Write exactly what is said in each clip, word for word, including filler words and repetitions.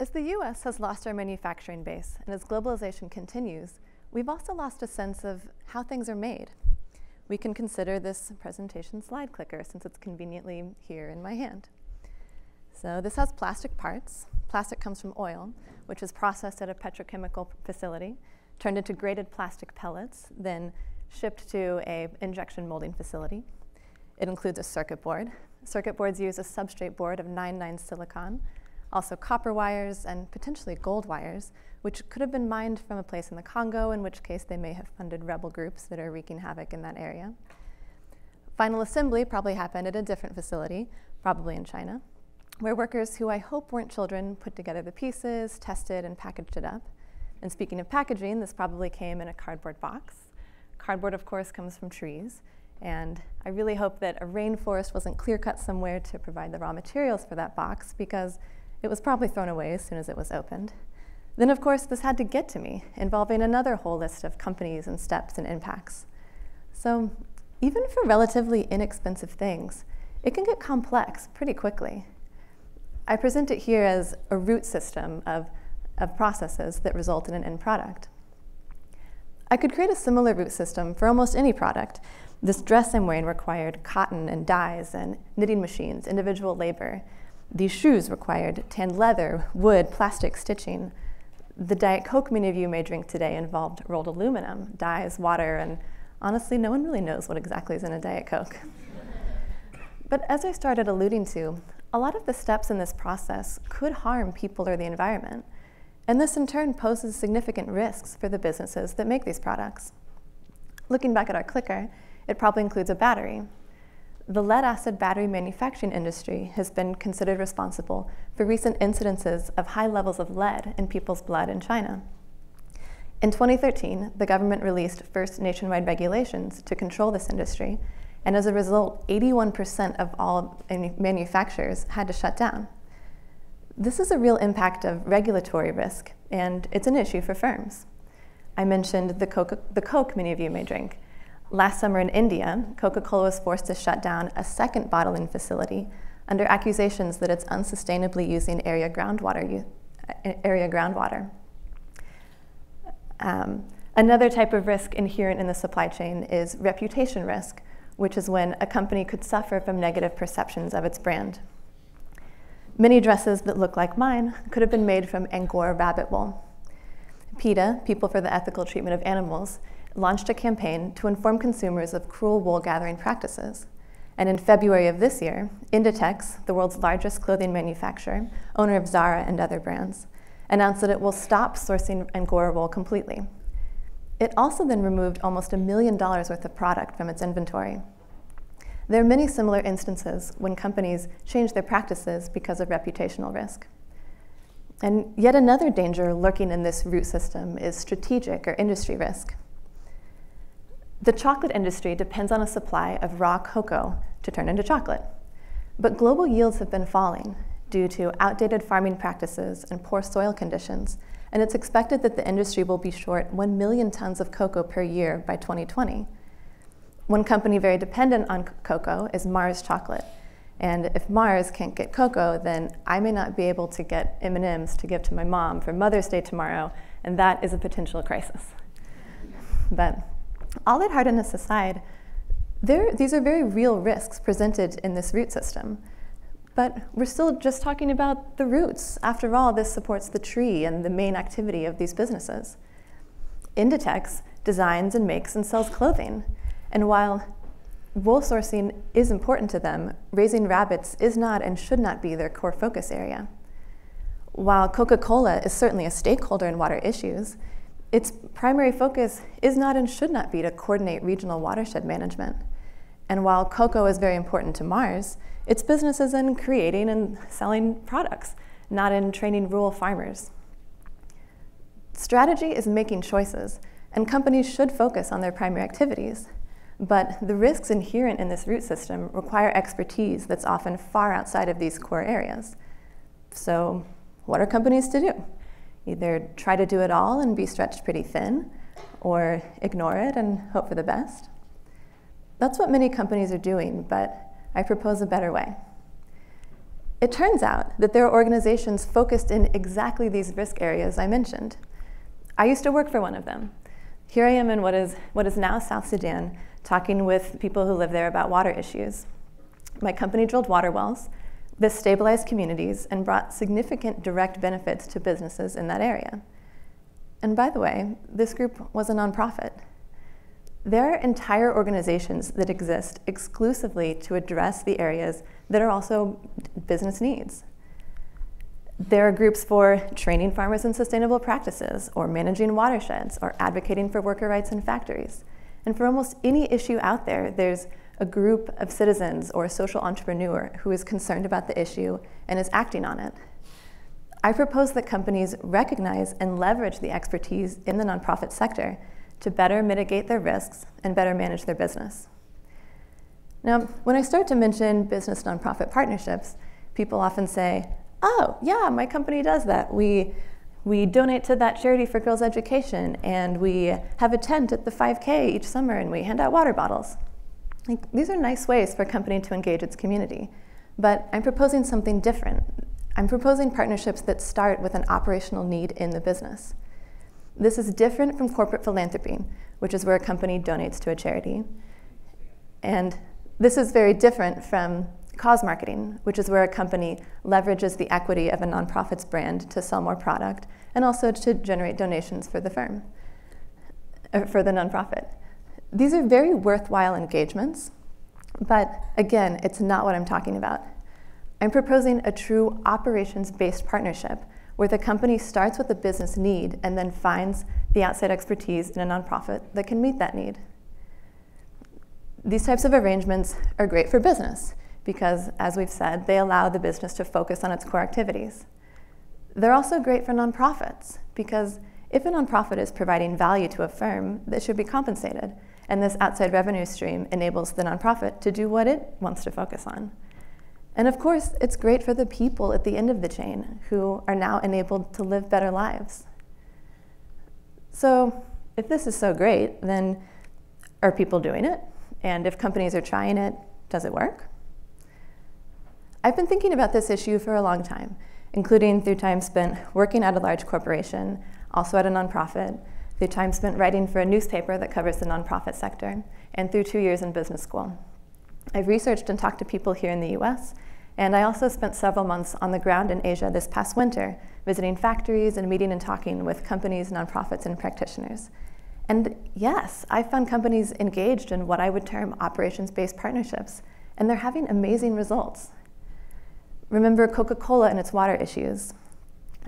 As the U S has lost our manufacturing base and as globalization continues, we've also lost a sense of how things are made. We can consider this presentation slide clicker since it's conveniently here in my hand. So this has plastic parts. Plastic comes from oil, which is processed at a petrochemical facility, turned into grated plastic pellets, then shipped to an injection molding facility. It includes a circuit board. Circuit boards use a substrate board of nine nine silicon, also copper wires and potentially gold wires, which could have been mined from a place in the Congo, in which case they may have funded rebel groups that are wreaking havoc in that area. Final assembly probably happened at a different facility, probably in China, where workers who I hope weren't children put together the pieces, tested, and packaged it up. And speaking of packaging, this probably came in a cardboard box. Cardboard, of course, comes from trees. And I really hope that a rainforest wasn't clear-cut somewhere to provide the raw materials for that box, because it was probably thrown away as soon as it was opened. Then, of course, this had to get to me, involving another whole list of companies and steps and impacts. So even for relatively inexpensive things, it can get complex pretty quickly. I present it here as a root system of, of processes that result in an end product. I could create a similar root system for almost any product. This dress I'm wearing required cotton and dyes and knitting machines, individual labor. These shoes required tanned leather, wood, plastic stitching. The Diet Coke many of you may drink today involved rolled aluminum, dyes, water, and honestly, no one really knows what exactly is in a Diet Coke. But as I started alluding to, a lot of the steps in this process could harm people or the environment, and this in turn poses significant risks for the businesses that make these products. Looking back at our clicker, it probably includes a battery. The lead-acid battery manufacturing industry has been considered responsible for recent incidences of high levels of lead in people's blood in China. In twenty thirteen, the government released first nationwide regulations to control this industry, and as a result, eighty-one percent of all manufacturers had to shut down. This is a real impact of regulatory risk, and it's an issue for firms. I mentioned the Coca- the Coke many of you may drink. Last summer in India, Coca-Cola was forced to shut down a second bottling facility under accusations that it's unsustainably using area groundwater. Area groundwater. Um, another type of risk inherent in the supply chain is reputation risk, which is when a company could suffer from negative perceptions of its brand. Many dresses that look like mine could have been made from Angora rabbit wool. PETA, People for the Ethical Treatment of Animals, launched a campaign to inform consumers of cruel wool gathering practices. And in February of this year, Inditex, the world's largest clothing manufacturer, owner of Zara and other brands, announced that it will stop sourcing Angora wool completely. It also then removed almost a million dollars worth of product from its inventory. There are many similar instances when companies change their practices because of reputational risk. And yet another danger lurking in this root system is strategic or industry risk. The chocolate industry depends on a supply of raw cocoa to turn into chocolate. But global yields have been falling due to outdated farming practices and poor soil conditions, and it's expected that the industry will be short one million tons of cocoa per year by twenty twenty. One company very dependent on cocoa is Mars Chocolate, and if Mars can't get cocoa, then I may not be able to get M and M's to give to my mom for Mother's Day tomorrow, and that is a potential crisis. But all that hardness aside, there, these are very real risks presented in this root system. But we're still just talking about the roots. After all, this supports the tree and the main activity of these businesses. Inditex designs and makes and sells clothing. And while wool sourcing is important to them, raising rabbits is not and should not be their core focus area. While Coca-Cola is certainly a stakeholder in water issues, its primary focus is not and should not be to coordinate regional watershed management. And while cocoa is very important to Mars, its business is in creating and selling products, not in training rural farmers. Strategy is making choices, and companies should focus on their primary activities. But the risks inherent in this root system require expertise that's often far outside of these core areas. So what are companies to do? Either try to do it all and be stretched pretty thin, or ignore it and hope for the best. That's what many companies are doing, but I propose a better way. It turns out that there are organizations focused in exactly these risk areas I mentioned. I used to work for one of them. Here I am in what is, what is now South Sudan, talking with people who live there about water issues. My company drilled water wells. This stabilized communities and brought significant direct benefits to businesses in that area. And by the way, this group was a nonprofit. There are entire organizations that exist exclusively to address the areas that are also business needs. There are groups for training farmers in sustainable practices, or managing watersheds, or advocating for worker rights in factories. And for almost any issue out there, there's a group of citizens or a social entrepreneur who is concerned about the issue and is acting on it. I propose that companies recognize and leverage the expertise in the nonprofit sector to better mitigate their risks and better manage their business. Now, when I start to mention business nonprofit partnerships, people often say, oh, yeah, my company does that. We, we donate to that charity for girls' education, and we have a tent at the five K each summer, and we hand out water bottles. Like, these are nice ways for a company to engage its community, but I'm proposing something different. I'm proposing partnerships that start with an operational need in the business. This is different from corporate philanthropy, which is where a company donates to a charity. And this is very different from cause marketing, which is where a company leverages the equity of a nonprofit's brand to sell more product and also to generate donations for the firm, or for the nonprofit. These are very worthwhile engagements, but again, it's not what I'm talking about. I'm proposing a true operations-based partnership where the company starts with a business need and then finds the outside expertise in a nonprofit that can meet that need. These types of arrangements are great for business because, as we've said, they allow the business to focus on its core activities. They're also great for nonprofits because if a nonprofit is providing value to a firm, they should be compensated. And this outside revenue stream enables the nonprofit to do what it wants to focus on. And of course, it's great for the people at the end of the chain who are now enabled to live better lives. So if this is so great, then are people doing it? And if companies are trying it, does it work? I've been thinking about this issue for a long time, including through time spent working at a large corporation, also at a nonprofit, through time spent writing for a newspaper that covers the nonprofit sector, and through two years in business school. I've researched and talked to people here in the U S, and I also spent several months on the ground in Asia this past winter, visiting factories and meeting and talking with companies, nonprofits, and practitioners. And yes, I found companies engaged in what I would term operations-based partnerships, and they're having amazing results. Remember Coca-Cola and its water issues.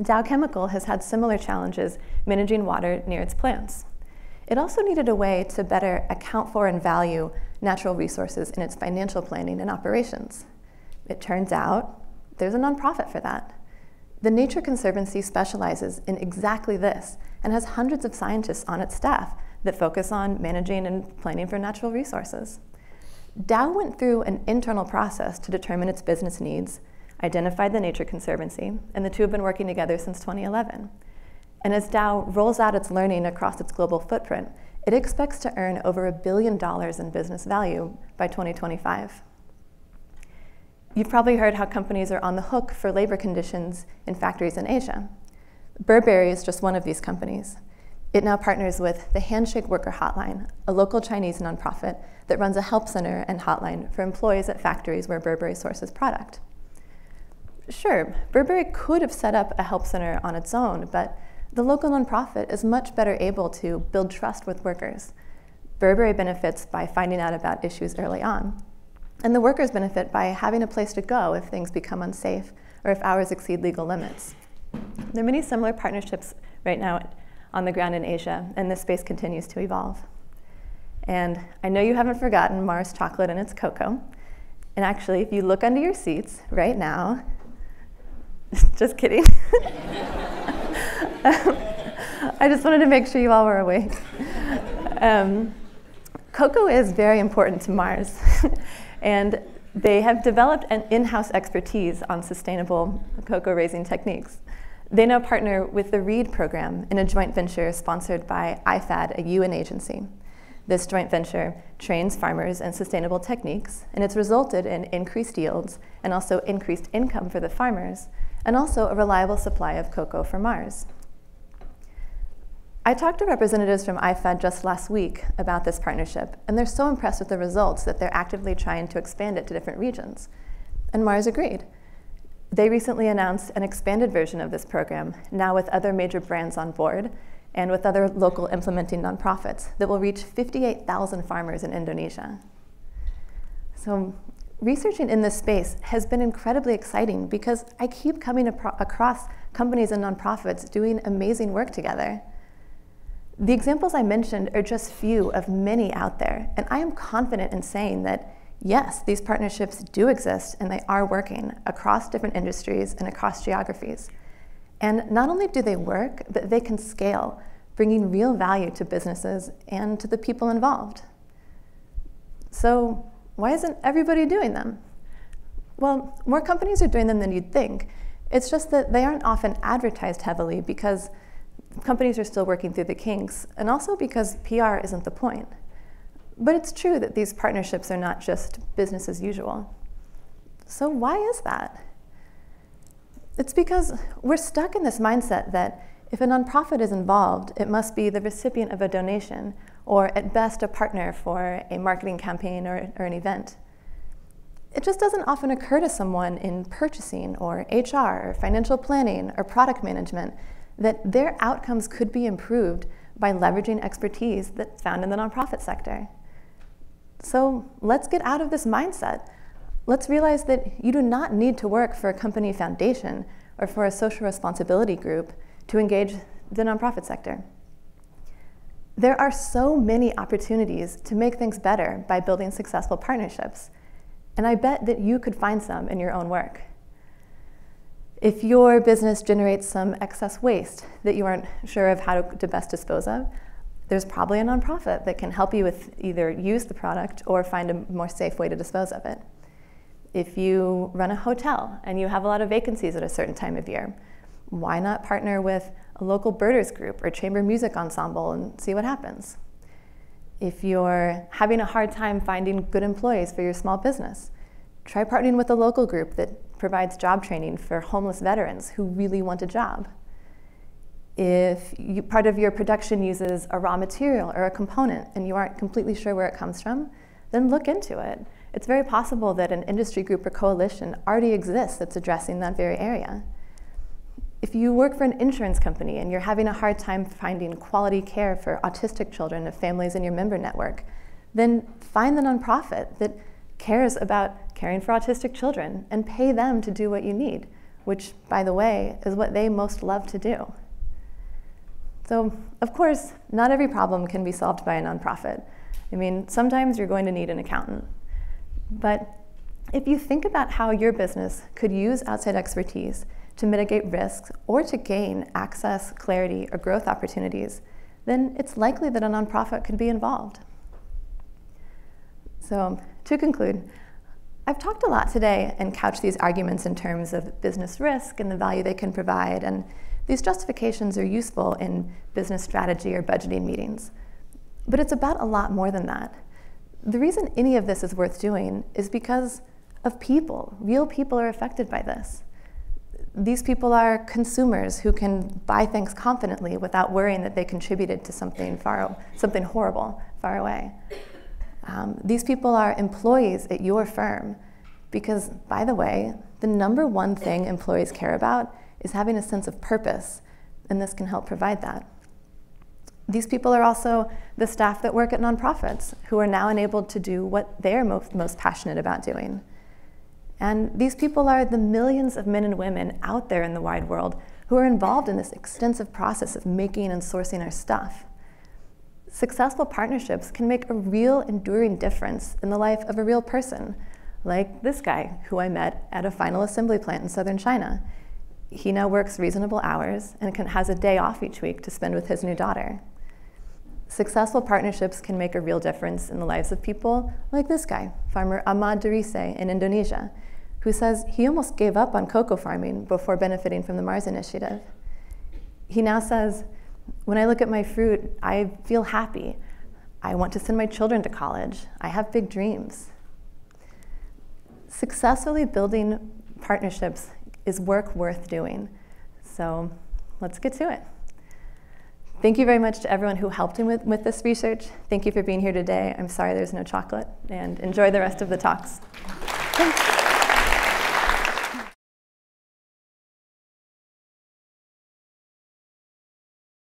Dow Chemical has had similar challenges managing water near its plants. It also needed a way to better account for and value natural resources in its financial planning and operations. It turns out there's a nonprofit for that. The Nature Conservancy specializes in exactly this and has hundreds of scientists on its staff that focus on managing and planning for natural resources. Dow went through an internal process to determine its business needs, identified the Nature Conservancy, and the two have been working together since twenty eleven. And as Dow rolls out its learning across its global footprint, it expects to earn over a billion dollars in business value by twenty twenty-five. You've probably heard how companies are on the hook for labor conditions in factories in Asia. Burberry is just one of these companies. It now partners with the Handshake Worker Hotline, a local Chinese nonprofit that runs a help center and hotline for employees at factories where Burberry sources product. Sure, Burberry could have set up a help center on its own, but the local nonprofit is much better able to build trust with workers. Burberry benefits by finding out about issues early on. And the workers benefit by having a place to go if things become unsafe or if hours exceed legal limits. There are many similar partnerships right now on the ground in Asia, and this space continues to evolve. And I know you haven't forgotten Mars Chocolate and its cocoa. And actually, if you look under your seats right now, just kidding. um, I just wanted to make sure you all were awake. Um, cocoa is very important to Mars, and they have developed an in-house expertise on sustainable cocoa raising techniques. They now partner with the Reed program in a joint venture sponsored by I FAD, a U N agency. This joint venture trains farmers in sustainable techniques, and it's resulted in increased yields and also increased income for the farmers, and also a reliable supply of cocoa for Mars. I talked to representatives from I F A D just last week about this partnership, and they're so impressed with the results that they're actively trying to expand it to different regions. And Mars agreed. They recently announced an expanded version of this program, now with other major brands on board and with other local implementing nonprofits, that will reach fifty-eight thousand farmers in Indonesia. So researching in this space has been incredibly exciting because I keep coming across companies and nonprofits doing amazing work together. The examples I mentioned are just few of many out there, and I am confident in saying that, yes, these partnerships do exist and they are working across different industries and across geographies. And not only do they work, but they can scale, bringing real value to businesses and to the people involved. So why isn't everybody doing them? Well, more companies are doing them than you'd think. It's just that they aren't often advertised heavily because companies are still working through the kinks, and also because P R isn't the point. But it's true that these partnerships are not just business as usual. So why is that? It's because we're stuck in this mindset that if a nonprofit is involved, it must be the recipient of a donation, or at best a partner for a marketing campaign or, or an event. It just doesn't often occur to someone in purchasing or H R or financial planning or product management that their outcomes could be improved by leveraging expertise that's found in the nonprofit sector. So let's get out of this mindset. Let's realize that you do not need to work for a company foundation or for a social responsibility group to engage the nonprofit sector. There are so many opportunities to make things better by building successful partnerships, and I bet that you could find some in your own work. If your business generates some excess waste that you aren't sure of how to best dispose of, there's probably a nonprofit that can help you with either use the product or find a more safe way to dispose of it. If you run a hotel and you have a lot of vacancies at a certain time of year, why not partner with a local birders group or chamber music ensemble and see what happens? If you're having a hard time finding good employees for your small business, try partnering with a local group that provides job training for homeless veterans who really want a job. If you, part of your production uses a raw material or a component and you aren't completely sure where it comes from, then look into it. It's very possible that an industry group or coalition already exists that's addressing that very area. If you work for an insurance company and you're having a hard time finding quality care for autistic children of families in your member network, then find the nonprofit that cares about caring for autistic children and pay them to do what you need, which, by the way, is what they most love to do. So, of course, not every problem can be solved by a nonprofit. I mean, sometimes you're going to need an accountant. But if you think about how your business could use outside expertise to mitigate risks or to gain access, clarity, or growth opportunities, then it's likely that a nonprofit could be involved. So, to conclude, I've talked a lot today and couched these arguments in terms of business risk and the value they can provide, and these justifications are useful in business strategy or budgeting meetings. But it's about a lot more than that. The reason any of this is worth doing is because of people. Real people are affected by this. These people are consumers who can buy things confidently without worrying that they contributed to something, far, something horrible far away. Um, these people are employees at your firm because, by the way, the number one thing employees care about is having a sense of purpose, and this can help provide that. These people are also the staff that work at nonprofits who are now enabled to do what they're most, most passionate about doing. And these people are the millions of men and women out there in the wide world who are involved in this extensive process of making and sourcing our stuff. Successful partnerships can make a real enduring difference in the life of a real person, like this guy who I met at a final assembly plant in southern China. He now works reasonable hours and can, has a day off each week to spend with his new daughter. Successful partnerships can make a real difference in the lives of people like this guy, farmer Ahmad Derise in Indonesia, who says he almost gave up on cocoa farming before benefiting from the Mars Initiative. He now says, "When I look at my fruit, I feel happy. I want to send my children to college. I have big dreams. Successfully building partnerships is work worth doing. So let's get to it. Thank you very much to everyone who helped him with, with this research. Thank you for being here today. I'm sorry there's no chocolate, and enjoy the rest of the talks. Thanks.